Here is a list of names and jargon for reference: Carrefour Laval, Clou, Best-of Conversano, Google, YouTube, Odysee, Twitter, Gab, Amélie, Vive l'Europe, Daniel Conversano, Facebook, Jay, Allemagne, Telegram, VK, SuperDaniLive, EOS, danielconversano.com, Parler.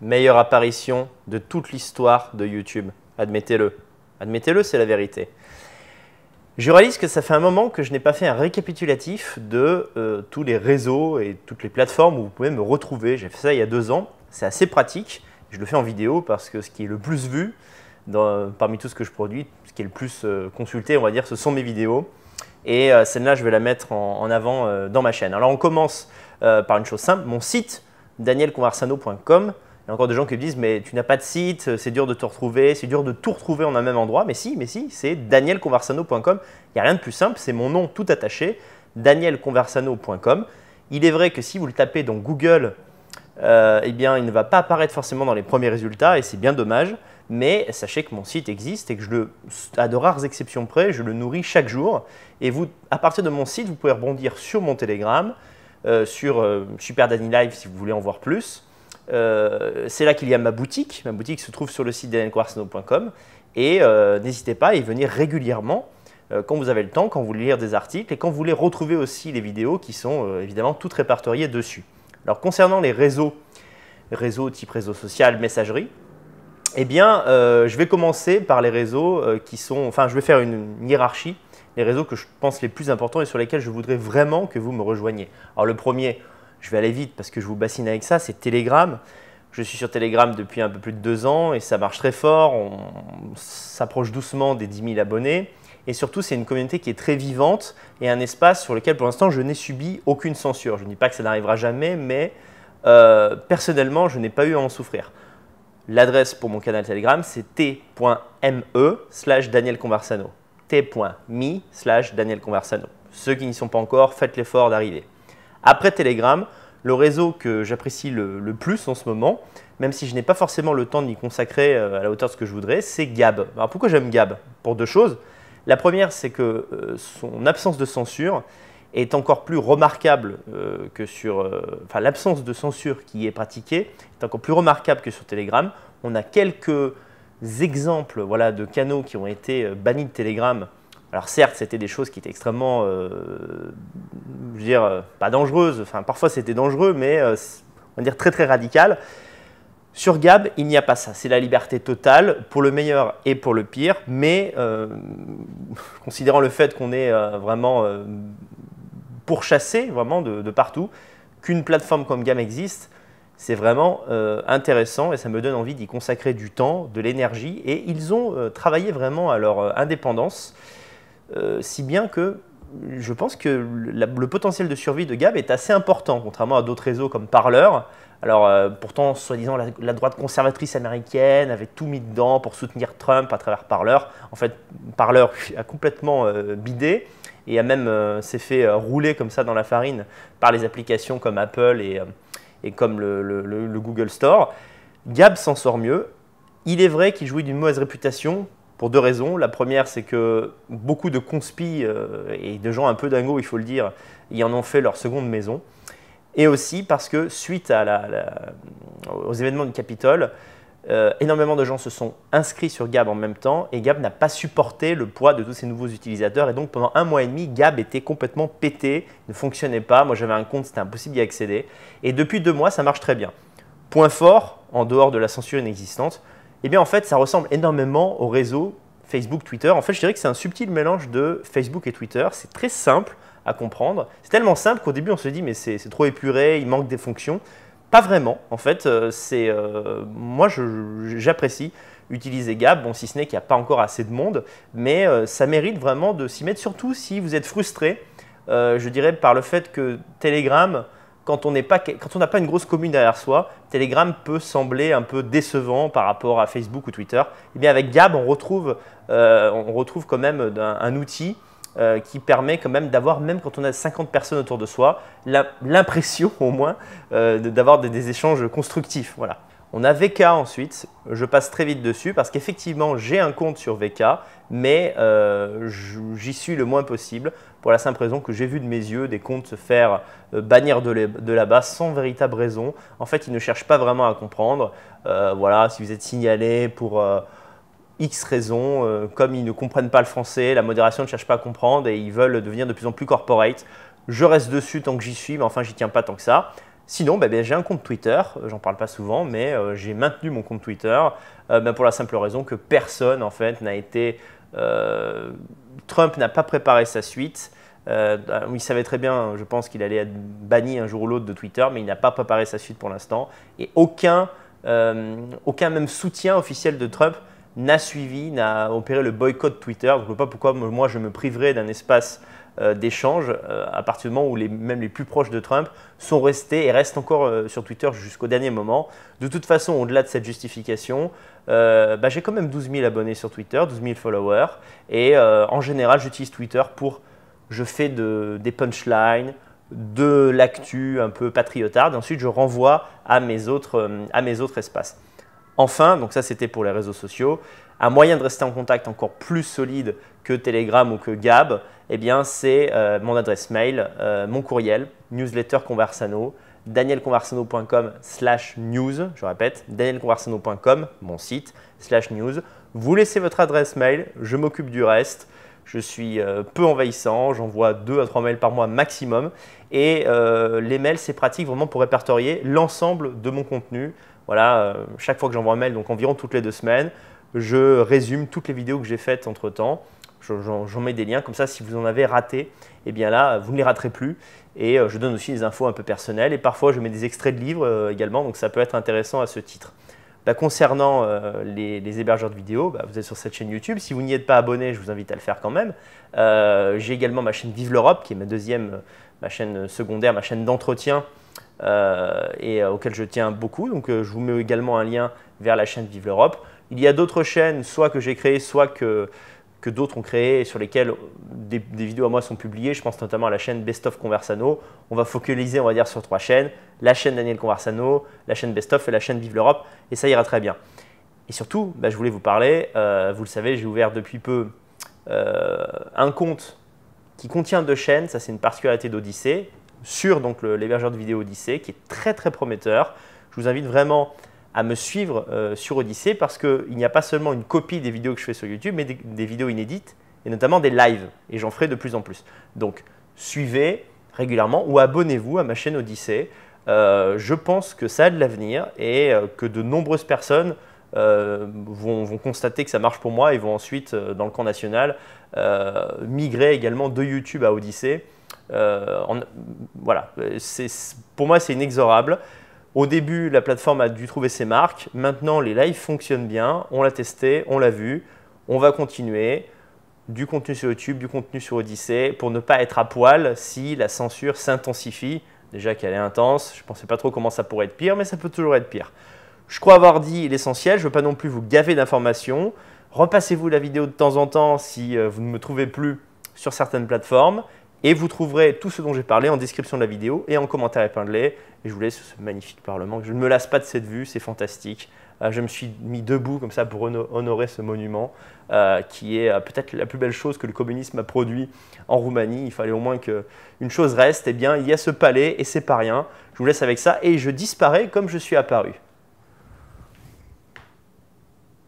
meilleure apparition de toute l'histoire de YouTube. Admettez-le. Admettez-le, c'est la vérité. Je réalise que ça fait un moment que je n'ai pas fait un récapitulatif de tous les réseaux et toutes les plateformes où vous pouvez me retrouver. J'ai fait ça il y a 2 ans. C'est assez pratique. Je le fais en vidéo parce que ce qui est le plus vu parmi tout ce que je produis, ce qui est le plus consulté, on va dire, ce sont mes vidéos. Et celle-là, je vais la mettre en avant dans ma chaîne. Alors, on commence par une chose simple. Mon site, danielconversano.com. Il y a encore des gens qui me disent « mais tu n'as pas de site, c'est dur de te retrouver, c'est dur de tout retrouver en un même endroit ». Mais si, c'est danielconversano.com. Il n'y a rien de plus simple, c'est mon nom tout attaché, danielconversano.com. Il est vrai que si vous le tapez dans Google, eh bien, il ne va pas apparaître forcément dans les premiers résultats et c'est bien dommage. Mais sachez que mon site existe et que, à de rares exceptions près, je le nourris chaque jour. Et vous, à partir de mon site, vous pouvez rebondir sur mon Telegram, sur SuperDaniLive si vous voulez en voir plus. C'est là qu'il y a ma boutique. Ma boutique se trouve sur le site danielconversano.com. Et n'hésitez pas à y venir régulièrement quand vous avez le temps, quand vous voulez lire des articles et quand vous voulez retrouver aussi les vidéos qui sont évidemment toutes répertoriées dessus. Alors concernant les réseaux type réseau social, messagerie, eh bien, je vais commencer par les réseaux qui sont… Enfin, je vais faire une hiérarchie, les réseaux que je pense les plus importants et sur lesquels je voudrais vraiment que vous me rejoigniez. Alors le premier, je vais aller vite parce que je vous bassine avec ça, c'est Telegram. Je suis sur Telegram depuis un peu plus de 2 ans et ça marche très fort. On s'approche doucement des 10 000 abonnés. Et surtout, c'est une communauté qui est très vivante et un espace sur lequel, pour l'instant, je n'ai subi aucune censure. Je ne dis pas que ça n'arrivera jamais, mais personnellement, je n'ai pas eu à en souffrir. L'adresse pour mon canal Telegram, c'est t.me/danielconversano. t.me/danielconversano. Ceux qui n'y sont pas encore, faites l'effort d'arriver. Après Telegram, le réseau que j'apprécie le plus en ce moment, même si je n'ai pas forcément le temps d'y consacrer à la hauteur de ce que je voudrais, c'est Gab. Alors pourquoi j'aime Gab? Pour 2 choses. La première, c'est que son absence de censure est encore plus remarquable que sur… Enfin, l'absence de censure qui est pratiquée est encore plus remarquable que sur Telegram. On a quelques exemples voilà, de canaux qui ont été bannis de Telegram. Alors certes, c'était des choses qui étaient extrêmement, je veux dire, pas dangereuses. Enfin, parfois, c'était dangereux, mais on va dire très, très radical. Sur Gab, il n'y a pas ça. C'est la liberté totale pour le meilleur et pour le pire. Mais considérant le fait qu'on est vraiment pourchassé vraiment de partout, qu'une plateforme comme Gab existe, c'est vraiment intéressant et ça me donne envie d'y consacrer du temps, de l'énergie. Et ils ont travaillé vraiment à leur indépendance. Si bien que je pense que le potentiel de survie de Gab est assez important, contrairement à d'autres réseaux comme Parler. Alors pourtant, soi-disant, la droite conservatrice américaine avait tout mis dedans pour soutenir Trump à travers Parler. En fait, Parler a complètement bidé et a même s'est fait rouler comme ça dans la farine par les applications comme Apple et comme le Google Store. Gab s'en sort mieux. Il est vrai qu'il jouit d'une mauvaise réputation. Pour 2 raisons. La première, c'est que beaucoup de conspis et de gens un peu dingos, il faut le dire, y en ont fait leur seconde maison. Et aussi parce que suite à aux événements du Capitole, énormément de gens se sont inscrits sur Gab en même temps et Gab n'a pas supporté le poids de tous ces nouveaux utilisateurs. Et donc pendant 1 mois et demi, Gab était complètement pété, ne fonctionnait pas. Moi, j'avais un compte, c'était impossible d'y accéder. Et depuis 2 mois, ça marche très bien. Point fort, en dehors de la censure inexistante, eh bien en fait, ça ressemble énormément au réseau Facebook, Twitter. En fait, je dirais que c'est un subtil mélange de Facebook et Twitter. C'est très simple à comprendre. C'est tellement simple qu'au début, on se dit « mais c'est trop épuré, il manque des fonctions ». Pas vraiment. En fait, moi, j'apprécie utiliser Gab, bon, si ce n'est qu'il n'y a pas encore assez de monde, mais ça mérite vraiment de s'y mettre, surtout si vous êtes frustré, je dirais, par le fait que Telegram… Quand on n'a pas une grosse commune derrière soi, Telegram peut sembler un peu décevant par rapport à Facebook ou Twitter. Eh bien avec Gab, on retrouve quand même un outil qui permet quand même d'avoir, même quand on a 50 personnes autour de soi, l'impression au moins d'avoir des échanges constructifs. Voilà. On a VK ensuite. Je passe très vite dessus parce qu'effectivement, j'ai un compte sur VK, mais j'y suis le moins possible pour la simple raison que j'ai vu de mes yeux des comptes se faire bannir de là-bas sans véritable raison. En fait, ils ne cherchent pas vraiment à comprendre. Voilà, si vous êtes signalé pour X raisons, comme ils ne comprennent pas le français, la modération ne cherche pas à comprendre et ils veulent devenir de plus en plus corporate. Je reste dessus tant que j'y suis, mais enfin, j'y tiens pas tant que ça. Sinon, j'ai un compte Twitter, j'en parle pas souvent, mais j'ai maintenu mon compte Twitter pour la simple raison que personne en fait n'a été… Trump n'a pas préparé sa suite. Il savait très bien, je pense, qu'il allait être banni un jour ou l'autre de Twitter, mais il n'a pas préparé sa suite pour l'instant. Et aucun même soutien officiel de Trump n'a suivi, n'a opéré le boycott Twitter. Je ne vois pas pourquoi moi je me priverais d'un espace d'échange à partir du moment où même les plus proches de Trump sont restés et restent encore sur Twitter jusqu'au dernier moment. De toute façon, au-delà de cette justification, j'ai quand même 12 000 abonnés sur Twitter, 12 000 followers. Et en général, j'utilise Twitter pour… Je fais des punchlines, de l'actu un peu patriotarde. Ensuite, je renvoie à mes autres espaces. Enfin, donc ça c'était pour les réseaux sociaux, un moyen de rester en contact encore plus solide que Telegram ou que Gab, c'est mon adresse mail, mon courriel, newsletter Conversano, danielconversano.com/news, je répète, danielconversano.com, mon site, /news. Vous laissez votre adresse mail, je m'occupe du reste. Je suis peu envahissant, j'envoie 2 à 3 mails par mois maximum. Et les mails, c'est pratique vraiment pour répertorier l'ensemble de mon contenu. Voilà, chaque fois que j'envoie un mail, donc environ toutes les 2 semaines, je résume toutes les vidéos que j'ai faites entre-temps. J'en mets des liens, comme ça, si vous en avez raté, là, vous ne les raterez plus. Et je donne aussi des infos un peu personnelles. Et parfois, je mets des extraits de livres également, donc ça peut être intéressant à ce titre. Concernant les hébergeurs de vidéos, vous êtes sur cette chaîne YouTube. Si vous n'y êtes pas abonné, je vous invite à le faire quand même. J'ai également ma chaîne Vive l'Europe, qui est ma chaîne secondaire, ma chaîne d'entretien auquel je tiens beaucoup. Donc, je vous mets également un lien vers la chaîne Vive l'Europe. Il y a d'autres chaînes, soit que j'ai créées, soit que d'autres ont créées et sur lesquelles des vidéos à moi sont publiées. Je pense notamment à la chaîne Best of Conversano. On va focaliser, on va dire, sur 3 chaînes. La chaîne Daniel Conversano, la chaîne Best of et la chaîne Vive l'Europe. Et ça ira très bien. Et surtout, je voulais vous parler, vous le savez, j'ai ouvert depuis peu un compte qui contient 2 chaînes. Ça, c'est une particularité d'Odysee, sur l'hébergeur de vidéos Odysee, qui est très, très prometteur. Je vous invite vraiment à me suivre sur Odysee parce qu'il n'y a pas seulement une copie des vidéos que je fais sur YouTube, mais des vidéos inédites et notamment des lives. Et j'en ferai de plus en plus. Donc, suivez régulièrement ou abonnez-vous à ma chaîne Odysee. Je pense que ça a de l'avenir et que de nombreuses personnes vont constater que ça marche pour moi et vont ensuite, dans le camp national, migrer également de YouTube à Odysee. Voilà, pour moi, c'est inexorable. Au début, la plateforme a dû trouver ses marques. Maintenant, les lives fonctionnent bien. On l'a testé, on l'a vu. On va continuer. Du contenu sur YouTube, du contenu sur Odysee pour ne pas être à poil si la censure s'intensifie. Déjà qu'elle est intense, je ne pensais pas trop comment ça pourrait être pire, mais ça peut toujours être pire. Je crois avoir dit l'essentiel. Je ne veux pas non plus vous gaver d'informations. Repassez-vous la vidéo de temps en temps si vous ne me trouvez plus sur certaines plateformes. Et vous trouverez tout ce dont j'ai parlé en description de la vidéo et en commentaire épinglé. Et je vous laisse ce magnifique parlement. Je ne me lasse pas de cette vue, c'est fantastique. Je me suis mis debout comme ça pour honorer ce monument qui est peut-être la plus belle chose que le communisme a produit en Roumanie. Il fallait au moins qu'une chose reste. Eh bien, il y a ce palais et c'est pas rien. Je vous laisse avec ça et je disparais comme je suis apparu.